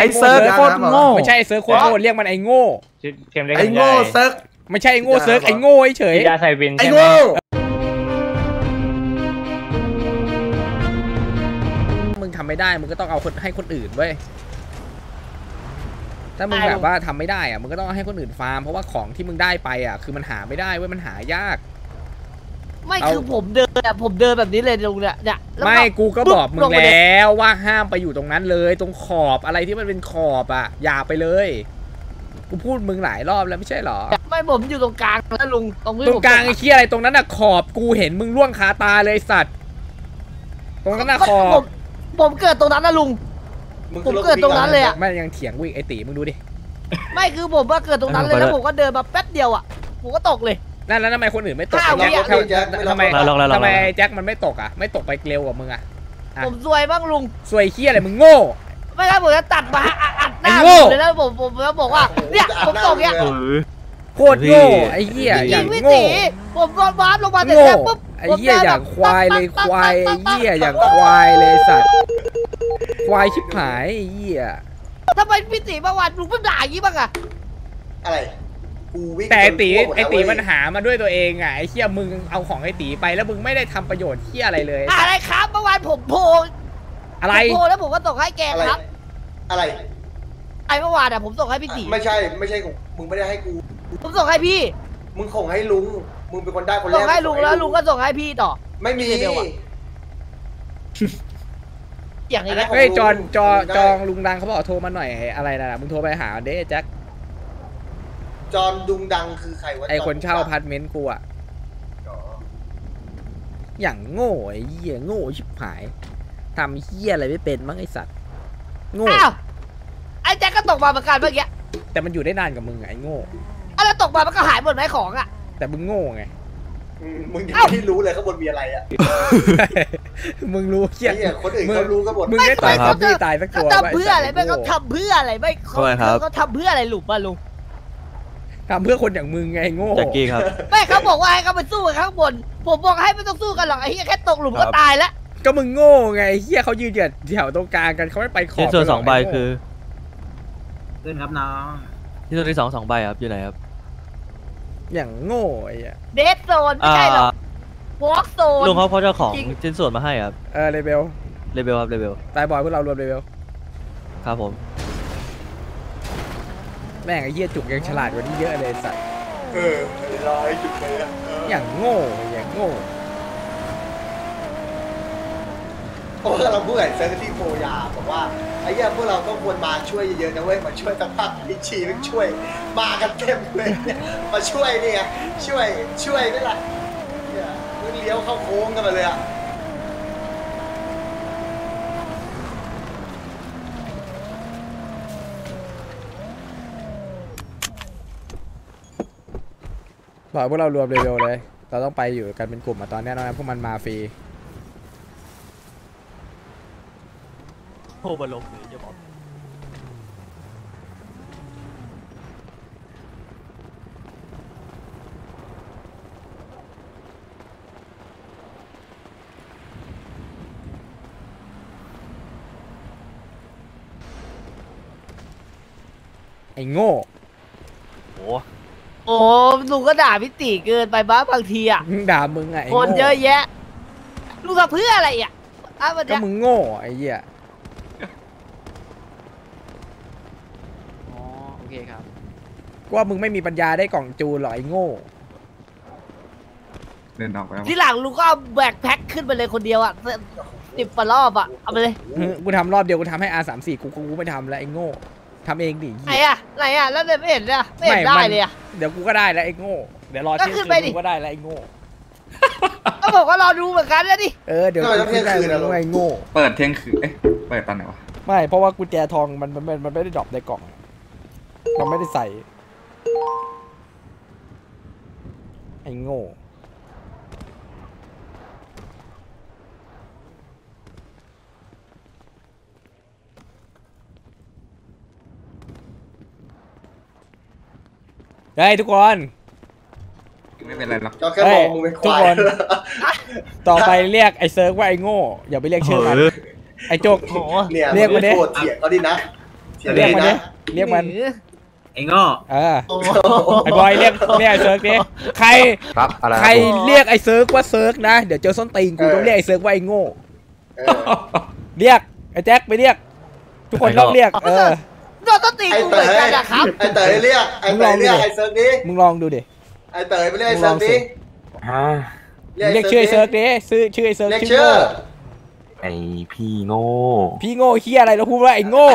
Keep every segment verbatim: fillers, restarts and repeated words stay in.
ไอเซิร์ฟโคตรโง่ไม่ใช่เซิร์ฟโคตรโง่เรียกมันไอโง่ไอโง่เซิร์ฟไม่ใช่ไอโง่เซิร์ฟไอโง่เฉยยาใส่บินไอโง่มึงทำไม่ได้มึงก็ต้องเอาคนให้คนอื่นเว้ยถ้ามึงแบบว่าทำไม่ได้อะมึงก็ต้องให้คนอื่นฟาร์มเพราะว่าของที่มึงได้ไปอะคือมันหาไม่ได้เว้ยมันหายากไม่คือผมเดินอะผมเดินแบบนี้เลยลุงเนี่ยเนี่ยไม่กูก็บอกมึงแล้วว่าห้ามไปอยู่ตรงนั้นเลยตรงขอบอะไรที่มันเป็นขอบอะอย่าไปเลยกูพูดมึงหลายรอบแล้วไม่ใช่หรอไม่ผมอยู่ตรงกลางนะลุงตรงกลางไอ้เหี้ยอะไรตรงนั้นอะขอบกูเห็นมึงล่วงขาตาเลยสัตว์ตรงนั้นอะขอบผมเกิดตรงนั้นนะลุงผมเกิดตรงนั้นเลยอะไม่ยังเถียงวิ่งไอตีมึงดูดิไม่คือผมว่าเกิดตรงนั้นเลยแล้วผมก็เดินมาแป๊บเดียวอะผมก็ตกเลยนั่นแล้วทำไมคนอื่นไม่ตกทำไมทำไมแจ็คมันไม่ตกอ่ะไม่ตกไปเร็วกว่ามึงอ่ะผมซวยบ้างลุงซวยเคี้ยอะไรมึงโง่ไม่ได้ผมจะตัดมาอัดหน้าผมเลยแล้วผมผมแล้วบอกว่าเนี่ยผมตกเนี่ยโคตรโง่ไอ้เหี้ยอย่างโง่ผมโดนวาร์ปลงมาแต่แจ็คปุ๊บไอ้เหี้ยอย่างควายเลยควายไอ้เหี้ยอย่างควายเลยสัตว์ควายชิบหายไอ้เหี้ยทำไมพี่ตีเมื่อวานลุงไม่ด่าอย่างนี้บ้างอ่ะอะไรแต่ไอตีไอตีมันหามาด้วยตัวเองอ่ะไอเคี้ยมึงเอาของไอตีไปแล้วมึงไม่ได้ทำประโยชน์เคี้ยอะไรเลยอะไรครับเมื่อวานผมโพอะไรโพแล้วผมก็ส่งให้แกครับอะไรไอเมื่อวานอ่ะผมส่งให้พี่ตีไม่ใช่ไม่ใช่ของมึงไม่ได้ให้กูผมส่งให้พี่มึงส่งให้ลุงมึงเป็นคนได้คนแรกส่งให้ลุงแล้วลุงก็ส่งให้พี่ต่อไม่มีอย่างนี้นะเฮ้ยจอนจอจองลุงดังเขาบอกโทรมาหน่อยอะไรนะมึงโทรไปหาเด้แจ็คจอนดุงดังคือใครวะไอคนเช่าอพาร์ตเมนต์กูอะอย่างโง่ไอ้เหี้ยโง่ชิบหายทำเหี้ยอะไรไม่เป็นมั้งไอสัตว์โง่ไอแจ็คก็ตกมาเหมือนกันเมื่อกี้แต่มันอยู่ได้นานกับมึงไอโง่อะไรตกมามันก็หายหมดไหมของอะแต่มึงโง่ไงมึงยังไม่รู้เลยข้างบนมีอะไรอะมึงรู้เหี้ยคนอื่นเขารู้กันหมดมึงไม่ตายครับพี่ตายสักตัวไปเพื่ออะไรไม่เขาทำเพื่ออะไรไม่เขาทำเพื่ออะไรหลุดป่ะลุงทำเพื่อคนอย่างมึงไงโง่แจ็คกี้ครับไม่เขาบอกว่าให้เขาไปสู้กันข้างบนผมบอกให้ไม่ต้องสู้กันหรอกไอ้เหี้ยแค่ตกหลุมก็ตายแล้วก็มึงโง่ไงไอ้เหี้ยเขายืนเหยียดแถวตรงกลางกันเขาไม่ไปขอบส่วนสองใบคือขึ้นครับน้องที่ส่วนที่สองสองใบครับอยู่ไหนครับอย่างโง่ไอ้เดสโซนไม่ใช่หรอกวอล์กโซนลุงเขาเขาจะของชิ้นส่วนมาให้ครับเออเลเบลเลเบลครับเลเบลตายบอยพวกเรารวมเลเบลครับผมแม่งไอ้เหี้ยจุกยังฉลาดกว่านี้เยอะเลยสัตว์เออรอไอ้จุกไปอ่ะอย่างโง่อย่างโง่โอ้ยเราพูดไอ้เซอร์ที่โพยาบอกว่าไอ้เหี้ยพวกเราต้องควรมาช่วยเยอะๆนะเว้ยมาช่วยตั้งพักพิชีมาช่วยมากันเต็มเลยมาช่วยนี่ไงช่วยช่วยนี่แหละเลี้ยวเข้าโค้งกันมาเลยอ่ะพอพวกเรารวมเร็วๆเลยเราต้องไปอยู่กันเป็นกลุ่มมาตอนนี้น้องพวกมันมาฟรีโคบะลบหรือจะบอกไอ้โง่โอ้โอ้ลุงก็ด่าพี่ตีเกินไปบ้าบางทีอ่ะด่ามึงไงคนเยอะแยะลุงทำเพื่ออะไรอ่ะก็มึงโง่ไอ้เหี้ยอ๋อโอเคครับกูว่ามึงไม่มีปัญญาได้กล่องจูนหรอไอ้โง่เล่นออกไปที่หลังลุงก็เอาแบกแพ็คขึ้นไปเลยคนเดียวอ่ะติดปลารอบอ่ะเอาไปเลยกูทำรอบเดียวกูทำให้อาสามสี่กูกูไม่ทำแล้วไอ้โง่ทำเองดิไหนอะไหนอะแล้วเดี๋ยวไม่เห็นอะไม่เห็นได้เลยอะเดี๋ยวกูก็ได้แล้วไอ้โง่เดี๋ยวรอเที่ยงคืนกูก็ได้แล้วไอ้โง่ก็บอกว่ารอดูเหมือนกันแล้วดิเออเดี๋ยวเที่ยงคืนแล้วไอ้โง่เปิดเที่ยงคืนเอ๊ะเปิดตอนไหนวะไม่เพราะว่ากุญแจทองมันมันมันไม่ได้ดรอปในกล่องมันไม่ได้ใส่ไอ้โง่ได้ทุกคนไม่เป็นไรหรอกทุกคนต่อไปเรียกไอ้เซิร์ฟว่าไอ้โง่อย่าไปเรียกชื่อมันไอ้โจกเรียกมาเด้เถียงเขาดินะเ เรียกมันเรียกมันไอ้ง้อเออไอ้บอยเรียกเรียกไอ้เซิร์กดิใครใครเรียกไอ้เซิร์กว่าเซิร์กนะเดี๋ยวเจอส้นตีนกูต้องเรียกไอ้เซิร์กว่าไอ้โง่เรียกไอ้แจ็คไปเรียกทุกคนต้องเรียกเออส้นตีนกูเลยกันอะครับไอ้เต๋อเรียกไอ้เต๋อเรียกไอ้เซิร์กดิมึงลองดูดิไอ้เต๋อไปเรียกไอ้เซิร์กดิเรียกชื่อไอ้เซิร์กดิซื้อชื่อไอ้เซิร์กชื่อไอพี่โง่พี่โง่เฮียอะไรเราพูดว่าไอโง่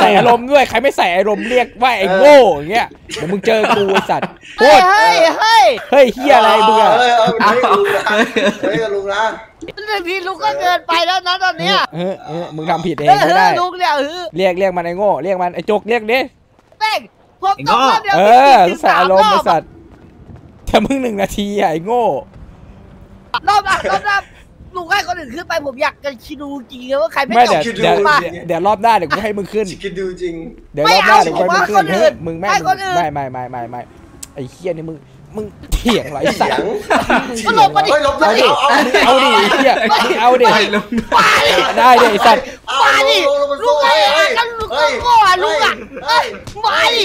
ใส่อารมณ์ด้วยใครไม่ใส่อารมณ์เรียกว่าไอโง่อย่างเงี้ยเดี๋ยวมึงเจอกูไอสัตว์เฮ้ยเฮ้ยเฮ้ยเฮ้ยเฮียอะไรมึงอะเฮ้ยเฮ้ยลุงนะพี่ลุงก็เกินไปแล้วนะตอนเนี้ยเออเออมึงทำผิดเองไม่ได้ลุงเนี่ยเรียกเรียกมันไอโง่เรียกมันไอจกเรียกดิเป้งผมตกรอบเดียวเออใส่อารมณ์ไอสัตว์แต่มึงหนึ่งนาทีไอโง่รอบรอบรอบลุงให้คนอื่นขึ้นไปผมอยากจะคิดดูจริงเลยว่าใครไม่จบคิดดูมาเดี๋ยวรอบหน้าเดี๋ยวกูให้มึงขึ้นคิดดูจริงเดี๋ยวรอบหน้าเดี๋ยวกูให้มึงขึ้นมึงแม่ไม่ไม่ไม่ไม่ไม่ไอ้เขี้ยนี่มึงมึงเถียงไรสักก็ลบมาดิลบมาดิเอาดิไอ้เขี้ยเอาดิได้ดิไอ้สัตว์มาดิลุงไอ้กันลุงก็ว่าลุงอ่ะมาดิ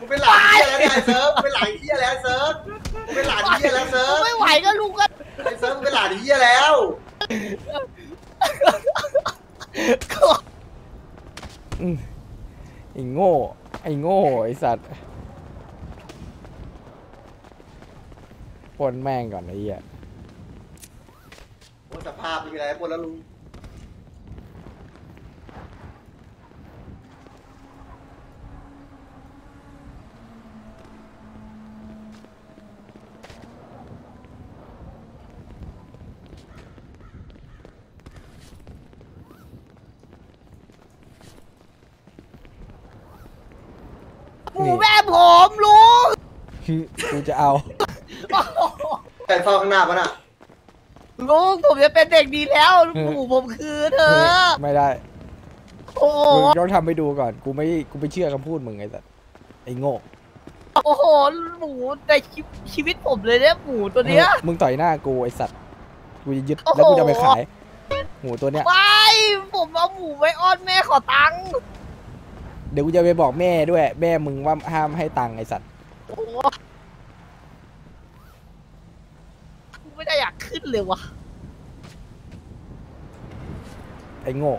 กูเป็นหลานเขี้ยแล้วไอ้เซิร์ฟเป็นหลานเขี้ยแล้วเซิร์ฟเป็นหลานเหี้ยแล้วเซิร์ฟไม่ไหวก็ลุงกันไอ้เซิร์ฟเป็นหลานเหี้ยแล้วไอ้โง่ไอ้โง่ไอ้สัตว์ปนแม่งก่อนไอ้เหี้ยโอ้สภาพเป็นไงปนแล้วลุงหมูแม่ผมลุงกูจะเอาแต่ฟองข้างหน้าป่ะน่ะลุงผมจะเป็นเด็กดีแล้วหมูผมคือเธอไม่ได้โอ้ยมึงต้องทำไปดูก่อนกูไม่กูไม่เชื่อคำพูดมึงไงสัสไอ้โง่โอ้โหหมูในชีวิตผมเลยเนี่ยหมูตัวเนี้ยมึงต่อยหน้ากูไอ้สัสกูจะยึดแล้วกูจะไปขายหมูตัวเนี้ยไม่ผมเอาหมูไว้อ้อนแม่ขอตังค์เดี๋ยวกูจะไปบอกแม่ด้วยแม่มึงว่าห้ามให้ตังค์ไอสัตว์กูไม่ได้อยากขึ้นเลยวะไอโง่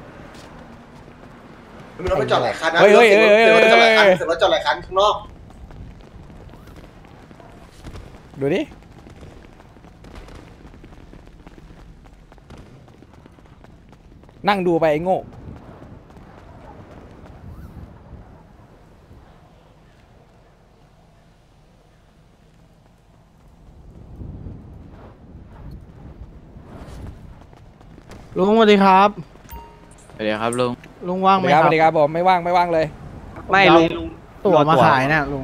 มึงต้องไปจอดหลายคันนะเฮ้ยเฮ้ยเฮ้ยเฮ้ยเฮ้ยเฮ้ยเสร็จแล้วจอดหลายคันข้างนอกดูดินั่งดูไปไอโง่ลุงสวัสดีครับสวัสดีครับลุงลุงว่างไหมครับสวัสดีครับผมไม่ว่างไม่ว่างเลยไม่ลุงตั๋วมาขายนะลุง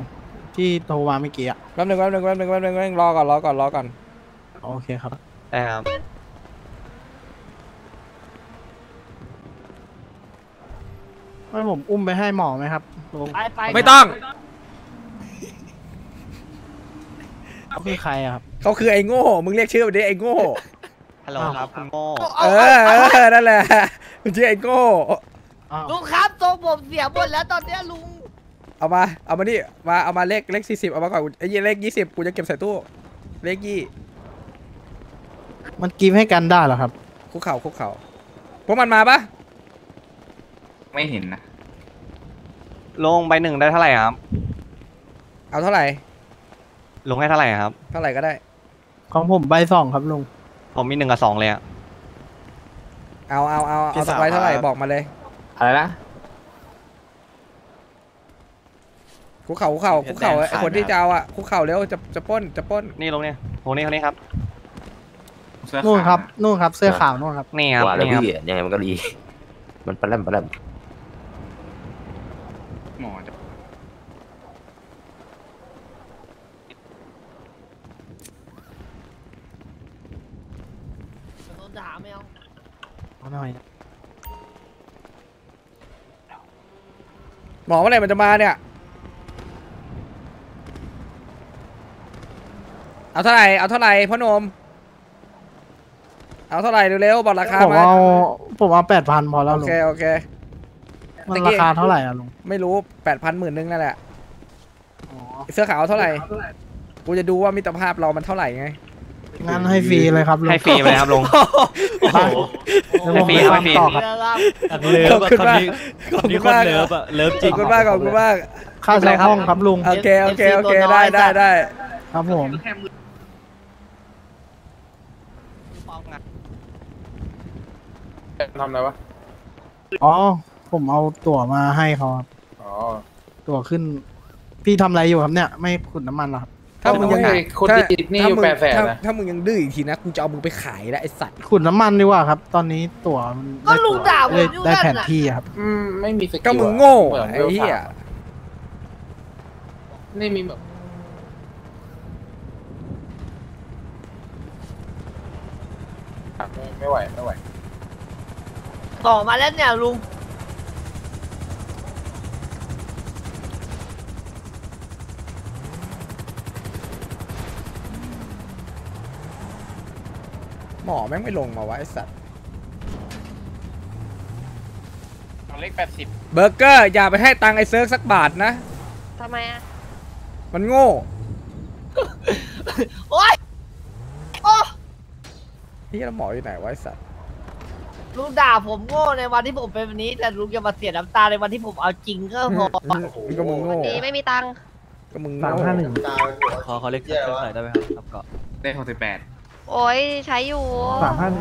ที่โทรมาเมื่อกี้อ่ะแป๊บนึงแป๊บนึงแป๊บนึงแป๊บนึงแป๊บนึงรอก่อนรอก่อนรอก่อนโอเคครับได้ครับไม่ผมอุ้มไปให้หมอไหมครับลุงไม่ต้องเขาคือใครครับเขาคือไอ้โง่มึงเรียกชื่อมันดิไอ้โง่ฮัลโหลครับคุณโง่เออนั่นแหละคุณชื่อไอ้โง่ลุงครับทรงผมเสียหมดแล้วตอนนี้ลุงเอามาเอามานี่มาเอามาเลขเลขสี่สิบเอามาก่อนไอ้เลขยี่สิบกูจะเก็บใส่ตู้เลขยี่มันกินให้กันได้เหรอครับคุกเข่าคุกเข่าพวกมันมาปะไม่เห็นนะลงไปหนึ่งได้เท่าไหร่ครับเอาเท่าไหร่ลงให้เท่าไหร่ครับเท่าไหร่ก็ได้ของผมใบสองครับลุงผมมีหนึ่งกับสองเลยอะเอาเอาเอาเอาสบายเท่าไหร่บอกมาเลยอะไรนะคุกเข่าคุกเข่าคุกเข่าไอ้คนที่จะเอาอะคุกเข่าแล้วจะจะป้นจะป้นนี่ลงเนี่ยโหนี่เขานี่ครับนู่นครับนู่นครับเสื้อขาวนู่นครับนี่ครับนี่ครับยังไงมันก็ดีมันปลาเล่มปลาเล่มหมอด่าไม่เอาเอาหน่อยหมอเมื่อไหร่มันจะมาเนี่ยเอาเท่าไหร่เอาเท่าไหร่พ่อหนุ่มเอาเท่าไหร่เร็วๆบอกราคามาผมเอาผมเอาแปดพันพอแล้วโอเคโอเค มันราคาเท่าไหร่อะลุงไม่รู้แปดพันหมื่นนึงนั่นแหละเสื้อขาวเท่าไหร่กูจะดูว่ามิตรภาพเรามันเท่าไหร่ไงงั้นให้ฟรีเลยครับให้ฟรีเลยครับลุงให้ฟรีให้ฟรีเลิฟขึ้นมาขึ้นมาเลิฟอะเลิฟจริงขึ้นมาก่อนขึ้นมาค่าใช้ห้องครับลุงโอเคโอเคโอเคได้ได้ได้ครับผมทำอะไรวะอ๋อผมเอาตั๋วมาให้เขาครับอ๋อตั๋วขึ้นพี่ทำอะไรอยู่ครับเนี่ยไม่ขุดน้ำมันหรอครับถ้ามึงยังขุดติดนี่อยู่แปดแสนนะถ้ามึงยังดื้ออีกทีนะกูจะเอามึงไปขายแล้วไอ้สัตว์ขุดน้ำมันดีกว่าครับตอนนี้ตั๋วก็ลุงด่ามึงได้แผนที่ครับอืมไม่มีสกิลก็มึงโง่ไอ้เหี้ยนี่มีแบบไม่ไหวไม่ไหวต่อมาแล้วเนี่ยลุงหมอแม่งไม่ลงมาไว้สัตว์เลขแปดสิบเบอร์เกอร์อย่าไปให้ตังไอเซิร์ฟสักบาทนะทำไมอ่ะมันโง่โอ๊ยโอ้พี่แล้วหมออยู่ไหนไว้สัตว์ลุงด่าผมโง่ในวันที่ผมเป็นแบบนี้แต่ลุงยังมาเสียน้ำตาในวันที่ผมเอาจริงก็พอก็มึงโง่ไม่มีตังก็มึงสามห้าหนึ่งขอขอเลขเท่าไหร่ได้ไหมครับเกาะเลขหกสิบแปดโอ้ยใช้อยู่สามพัน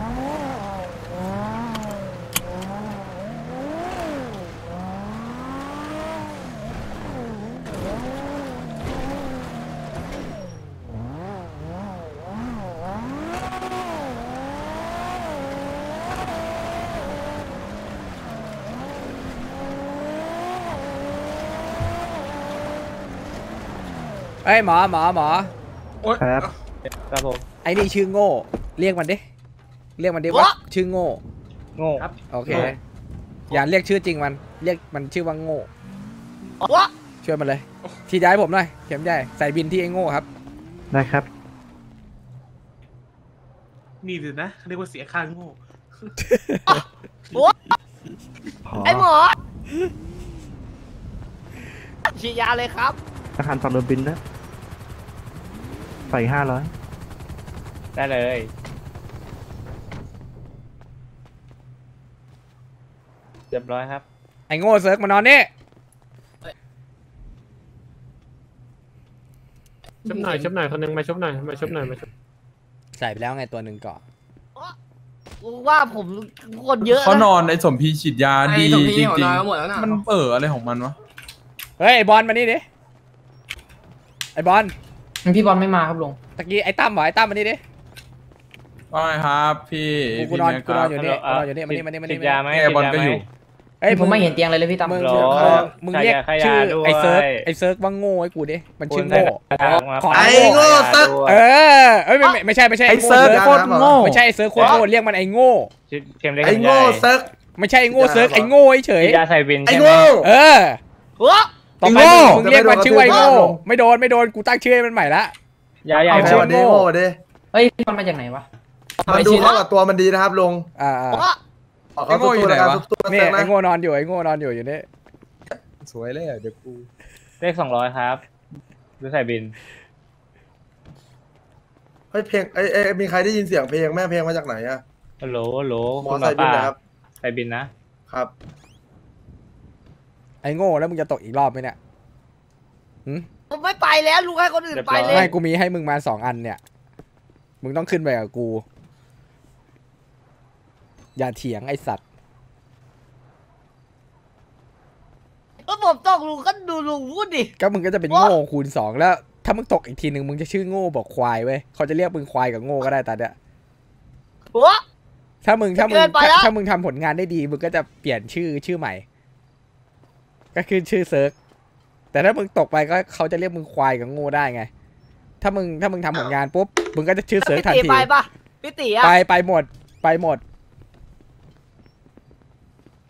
เอ้ยหมอหมอหมอครับครับผมไอ้นี่ชื่อโง่เรียกมันดิเรียกมันดิว่าชื่อโง่โง่ครับโอเคอย่าเรียกชื่อจริงมันเรียกมันชื่อว่าโง่ช่วยมันเลยที่ย้ายผมหน่อยเข็มใหญ่ใส่บินที่ไอ้โง่ครับได้ครับนี่สินะเรียกว่าเสียค่าโง่ไอ้หมอฉีดยาเลยครับอาคารฝั่งเรือบินนะใส่ห้าร้อยได้เลยเรียบร้อยครับไอ้โง่เซิร์กมานอนนี่ชบหน่อยชบหน่อยคนนึงมาชบหน่อยมาชบหน่อยมาชบใส่ไปแล้วไงตัวหนึ่งก่อนว่าผมคนเยอะเขานอนไอ้สมพีฉีดยาดีจริงจริงมันเอออะไรของมันวะเฮ้ยไอ้บอลมานี่ดิไอ้บอลพี่บอลไม่มาครับลุงตะกี้ไอ้ตั้มวะไอ้ตั้มมานี่ดิว่าไงครับพี่กูนอนกูนอนอยู่นี่กูนอนอยู่นี่มานี่มานี่มานี่มานี่ไอ้บอลก็อยู่เอ้ยผมไม่เห็นเตียงเลยเลยพี่ตั้มมึงมึงเรียกชื่อไอ้เซิร์ฟไอ้เซิร์ฟว่าโง่ไอ้กูดิมันชื่อโง่ไอ้โง่ตึ๊กเออเอ้ยไม่ไม่ใช่ไม่ใช่ไอ้เซิร์ฟโคตรโง่ไม่ใช่เซิร์ฟโคตรโง่เรียกมันไอ้โง่ไอ้โง่เซิร์ฟไม่ใช่ไอ้โง่เซิร์ฟไอ้โง่เฉยไอ้โง่เออต่อไปมึงเรียกมันชื่อไอโง่ไม่โดนไม่โดนกูตั้งชื่อให้มันใหม่ละอย่าอย่าชื่อโง่ดิเฮ้ยมันมาจากไหนวะมาดูเท่ากับตัวมันดีนะครับลุงอ่าไอโง่อยู่ไหนวะเนี่ยไอโง่นอนอยู่ไอโง่นอนอยู่อยู่นี่สวยเลยเดี๋ยวกูเลขสองร้อยครับดูสายบินเฮ้ยเพลงไอไอมีใครได้ยินเสียงเพลงแม่เพลงมาจากไหนอะฮัลโหลฮัลโหลคุณสายบินนะครับสายบินนะครับไอ้โง่แล้วมึงจะตกอีกรอบไหมเนี่ยผมไม่ไปแล้วลุงให้คนอื่นไปเลยไม่กูมีให้มึงมาสองอันเนี่ยมึงต้องขึ้นไปกับกูอย่าเถียงไอสัตว์ก็ผมตกลุงก็ดูลุงพูดดิก็มึงก็จะเป็นโง่คูณสองแล้วถ้ามึงตกอีกทีหนึ่งมึงจะชื่อโง่บอกควายเว้ยเขาจะเรียกมึงควายกับโง่ก็ได้ตาเนี่ยถ้ามึงถ้ามึงถ้ามึงทำผลงานได้ดีมึงก็จะเปลี่ยนชื่อชื่อใหม่ก็คือชื่อเซิร์กแต่ถ้ามึงตกไปก็เขาจะเรียกมึงควายกับโง่ได้ไงถ้ามึงถ้ามึงทำผลงานปุ๊บมึงก็จะชื่อเซิร์กทันทีไปปะพี่ตีอะไปไปหมดไปหมด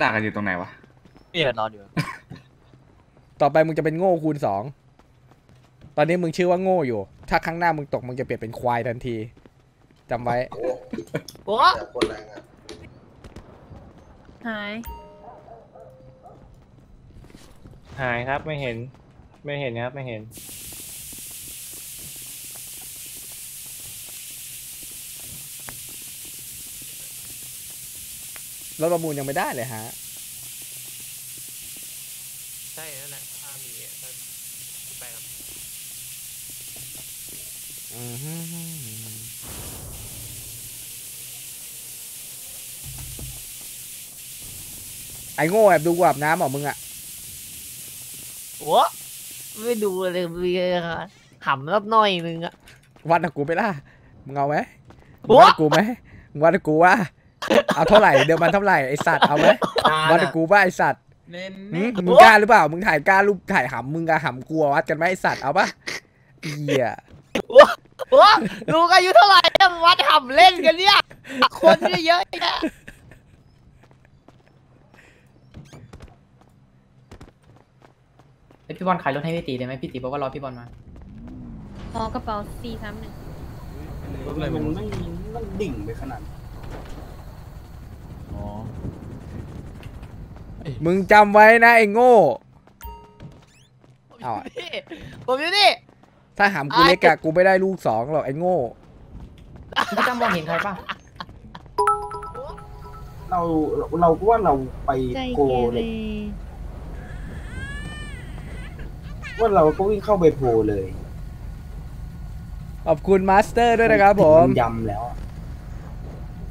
ต่างกันอยู่ตรงไหนวะนี่นอนอยู่ต่อไปมึงจะเป็นโง่คูณสองตอนนี้มึงชื่อว่าโง่อยู่ถ้าครั้งหน้ามึงตกมึงจะเปลี่ยนเป็นควายทันทีจำไว้โอ้หาย หายครับไม่เห็นไม่เห็นครับไม่เห็นแล้วประมูลยังไม่ได้เลยฮะใช่นั่นแหละถ้ามีก็ไปครับอือฮึไอ้โง่แอบดูอาบน้ำเหรอมึงอ่ะวะไม่ดูเลยพี่ครับหำรับน้อยนึงอ่ะวัดกับกูไปล่ะมึงเอาไหมวัดกับกูไหมวัดกับกูว่าเอาเท่าไหร่เดี๋ยวมันเท่าไหร่ไอสัตว์เอาไหมวัดกับกูว่าไอสัตว์มึงกล้าหรือเปล่ามึงถ่ายกล้ารูปถ่ายหำมึงกับหำกลัววัดกันไหมไอสัตว์เอาปะเหี้ยลูกอายุเท่าไหร่วัดหำเล่นกันเนี่ยคนนี่เยอะแยะพี่บอลขายรถให้พี่ตีได้ไหมพี่ตีบอกว่ารอพี่บอลมาพอกระเป๋าสี่สามหนึ่งรถอะไรมันไม่มันดิ่งไปขนาดอ๋อมึงจำไว้นะไอ้โง่เอาผมอยู่นี่ถ้าหามกูเล็กอะกูไม่ได้ลูกสองหรอกไอ้โง่พี่ตั้มมองเห็นใครป่ะเราเราก็ว่าเราไปโกเลยว่าเราก็วิ่งเข้าไปโผล่เลยขอบคุณมาสเตอร์ด้วยนะครับผมยำแล้ว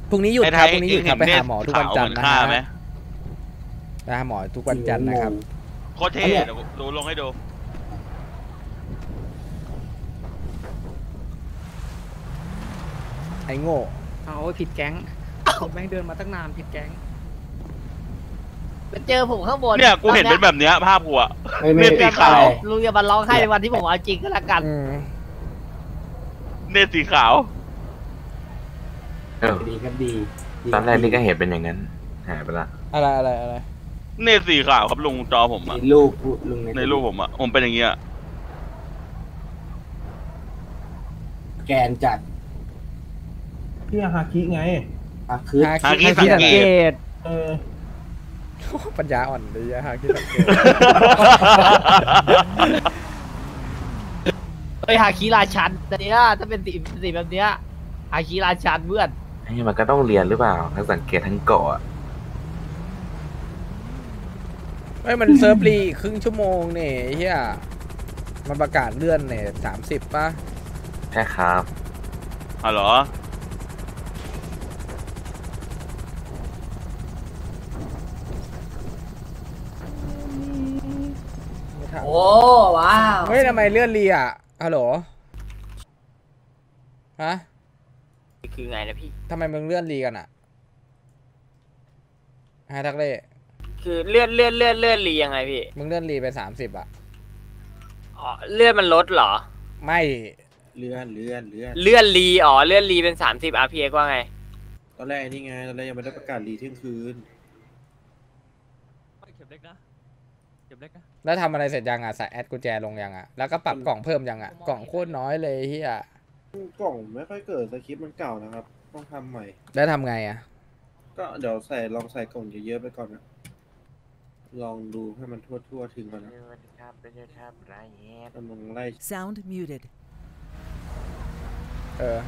พรุ่งนี้หยุดครับพรุ่งนี้หยุดครับไปหาหมอทุกวันจันทร์นะฮะไปหาหมอทุกวันจันทร์นะครับโคตรเท่ดูลงให้ดูไอ้โง่เอาผิดแก๊งผมแม่งเดินมาตั้งนานผิดแก๊งเจอผมข้างบนเนี่ยกูเห็นเป็นแบบเนี้ยภาพหัวเนตสีขาวลุงอย่าบันร้องให้ในวันที่ผมเอาจริงก็แล้วกันเนตสีขาวดีครับดีตอนแรกนี่ก็เห็นเป็นอย่างนั้นหายไปละอะไรอะไรอะไรเนตสีขาวครับลุงจอผมอะในรูปลุงในรูปผมอะผมเป็นอย่างเงี้ยแกนจัดเพื่อฮาคิไงฮาคิฮาคิสังเกตเออปัญญาอ่อนเลยฮาคิสังเกตเฮ้ยฮาคิราชันเนี้ยถ้าเป็นสีสีแบบเนี้ยฮาคิราชันเพื่อนไอ้มันก็ต้องเรียนหรือเปล่าทั้งสังเกตทั้งเกาะไอ้มันเซิร์ฟรีครึ่งชั่วโมงเนี่ยเฮียมันประกาศเลื่อนเนี่ยสามสิบป่ะใช่ครับอ๋อเหรอโอ้ว้าวเฮ้ยทำไมเลื่อนรีอ่ะฮัลโหลฮะคือไงนะพี่ทำไมมึงเลื่อนรีกันอ่ะฮะทักเล่คือเลื่อนเลื่อนเลื่อนเลื่อนรียังไงพี่มึงเลื่อนรีไปสามสิบอ่ะอ๋อเลื่อนมันลดเหรอไม่เลื่อนเลื่อนเลื่อนเลื่อนรีอ๋อเลื่อนรีเป็นสามสิบอาร์พีเอ็กซ์ว่าไงตอนแรกนี่ไงตอนแรกยังไม่ได้ประกาศรีเที่ยงคืนเก็บเล็กนะเก็บเล็กนะแล้วทำอะไรเสร็จยังอ่ะใส่แอดกุญแจลงยังอ่ะแล้วก็ปรับกล่องเพิ่มยังอ่ะกล่องโคตรน้อยเลยเฮียกล่องไม่ค่อยเกิดสคริปต์มันเก่านะครับต้องทำใหม่แล้วทำไงอ่ะก็เดี๋ยวใส่ลองใส่กล่องเยอะๆไปก่อนนะลองดูให้มันทั่วๆถึงก่อนนะมันไล่ sound muted เออ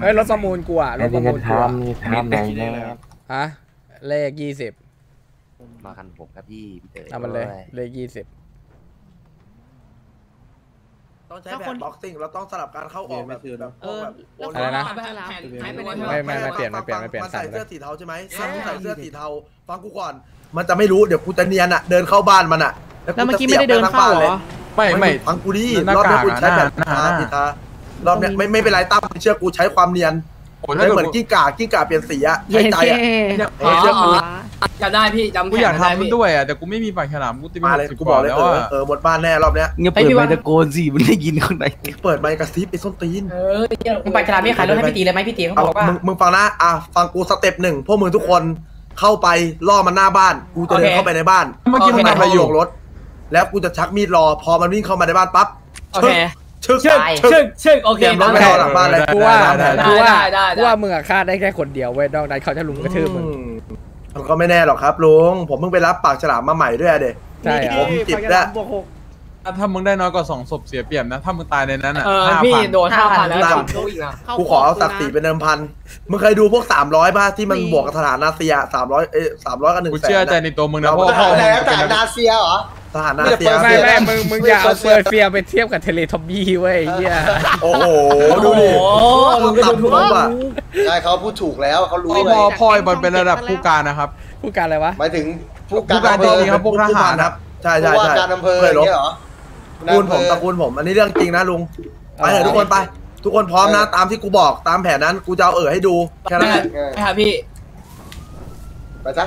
เฮ้ยรถประมูลกูอ่ะรถประมูลกูอ่ะมีแต่กี่เลขแล้วฮะเลขยี่สิบมาคันผมครับพี่พี่เต๋อเอามันเลยเลยยี่สิบต้องใช้แบบบ็อกซิ่งเราต้องสลับการเข้าออกแบบเอออะไรนะไม่ไม่ไม่เปลี่ยนไม่เปลี่ยนไม่เปลี่ยนมันใส่เสื้อสีเทาใช่ไหมใส่เสื้อสีเทาฟังกูก่อนมันจะไม่รู้เดี๋ยวกูจะเนียนอ่ะเดินเข้าบ้านมันอ่ะแล้วเมื่อกี้ไม่ได้เดินเข้าเหรอไม่ไม่ฟังกูดิรอบนี้กูใช้แบบหน้าสีตารอบนี้ไม่ไม่เป็นไรตั้มเชื่อกูใช้ความเนียนไม่เหมือนกิ้งก่ากิ้งก่าเปลี่ยนสีอ่ะใช้ใจอ่ะเชื่อกูจะได้พี่จำกูอยากทำด้วยอ่ะแต่กูไม่มีปากฉลามกูติดมาเลยกูบอกแล้วว่าเออหมดบ้านแน่รอบเนี้ยเงียบเปิดไมค์ตะโกนสิมันได้ยินข้างในเปิดไมค์กระซิบไอ้ส้นตีนเออมึงปากฉลามไม่ขายรถให้พี่ตีเลยไหมพี่ตีเขาบอกว่ามึงมึงฟังนะอ่ะฟังกูสเต็ปหนึ่งพวกมึงทุกคนเข้าไปล่อมันหน้าบ้านกูจะเดินเข้าไปในบ้านเมื่อกี้มันมาโยกรถแล้วกูจะชักมีดรอพอมันวิ่งเข้ามาในบ้านปั๊บโอเคชึกชึกชึกชึกโอเครถเข้าหลังบ้านเลยกูว่ากูว่ากูว่ามึงอะฆ่าได้แค่คนเดียวเว้ยนอกนั้นเขาจะลุมกระทืบมึงมันก็ไม่แน่หรอกครับลุงผมเพิ่งไปรับปากฉลามมาใหม่ด้วยเด็ก ใช่ผมจิตละถ้ามึงได้น้อยกว่าสองศพเสียเปรียบนะถ้ามึงตายในนั้นอ่ะห้าพันโดนห้าพันแล้วกูขอเอาศักดิ์ศรีเป็นเดิมพันมึงเคยดูพวกสามร้อยป่ะที่มันบวกกับสถานนาเซียสามร้อยเอ้สามร้อยกับหนึ่งแสนกูเชื่อใจในตัวมึงนะเพราะเขาแต่สถานนาเซียเหรอสถานนาเซียไม่แม่มึงมึงอย่าเอาเปอร์เซียไปเทียบกับเทเลทอมบี้เว้ยเฮียโอ้โหดูดิมึงก็ดูถูกป่ะใช่เขาพูดถูกแล้วเขารู้เลยพ่อยบอลเป็นระดับผู้การนะครับผู้การอะไรวะหมายถึงผู้การเมืองครับพวกทหารครับใช่ใช่ใช่เพื่อนเหรอตระกูลผมตระกูลผมอันนี้เรื่องจริงนะลุงไปเถอะทุกคนไปทุกคนพร้อมนะตามที่กูบอกตามแผนนั้นกูจะเอาเอ่อให้ดูแค่นั้นไปครับพี่ไปซะ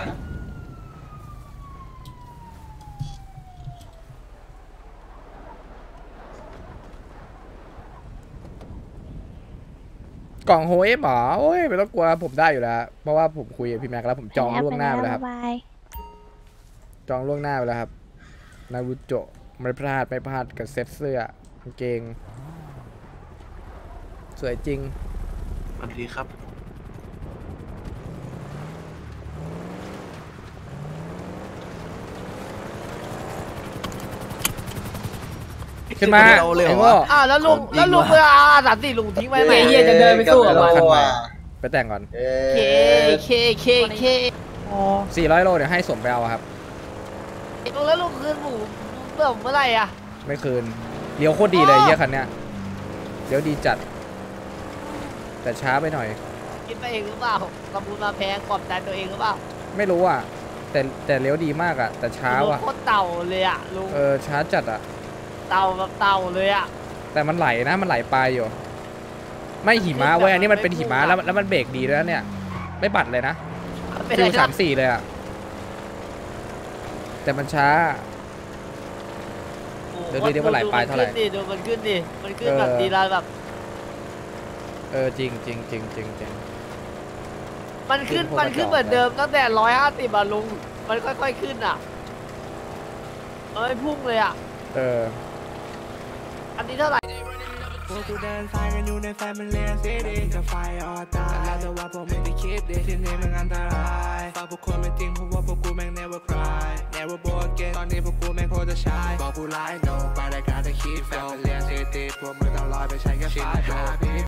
กล่องโฮเอฟหมอโอ้ยไม่ต้องกลัวผมได้อยู่แล้วเพราะว่าผมคุยกับพี่แม็กแล้วผมจองล่วงหน้าไปแล้วครับจองล่วงหน้าไปแล้วครับนารูโตะไม่พลาดไม่พลาดกับเซ็ตเสื้อกางเกงสวยจริงสวัสดีครับขึ้นมาไอ้โง่อ่ะแล้วลุงแล้วลุงเวลาสามสี่ลุงทิ้งไว้ไหมเฮียจะเดินไปสู้กับมันไปแต่งก่อนเคเคเคเคสี่ร้อยโลเดี๋ยวให้สมไปเอาครับแล้วลุงคืนหมูเติมเมื่อไรอ่ะไม่คืนเลี้ยวโคตรดีเลยเฮียคันเนี้ยเลี้ยวดีจัดแต่ช้าไปหน่อยคิดไปเองหรือเปล่าประมูลมาแพงกอบใจตัวเองหรือเปล่าไม่รู้อ่ะแต่แต่เลี้ยวดีมากอ่ะแต่ช้าว่ะโคตรเต่าเลยอ่ะลุงเออช้าจัดอ่ะเต่าแบบเต่าเลยอ่ะแต่มันไหลนะมันไหลไปอยู่ไม่หิมะเว้ยอันนี้มันเป็นหิมะแล้วแล้วมันเบรกดีแล้วเนี่ยไม่บัดเลยนะคือสามสี่เลยอ่ะแต่มันช้าเดี๋ยวดูดิว่าไหลไปเท่าไหร่ดูมันขึ้นดิมันขึ้นแบบดีลาแบบเออจริงจริงจริงจริงจริงมันขึ้นมันขึ้นเหมือนเดิมตั้งแต่ร้อยห้าสิบอะลุงมันค่อยๆขึ้นอะเอ้ยพุ่งเลยอะเอออันนี้เท่าไหร่พวกกูเดินสายกันอยู่ในแฟมิลี่ซิตี้จะไฟออตายแล้วแต่ว่าพวกไม่ได้คิดดิที่นี่มันอันตรายฝากพวกคนไม่จริงเพราะว่าพวกกูแม่ง never cry never broke again ตอนนี้พวกกูแม่งโคตรจะใช้บอกผู้ร้าย no ไปรายการจะคิดแฟมิลี่ซิตี้พวกมึงต้องลอยไปใช้กับไฟ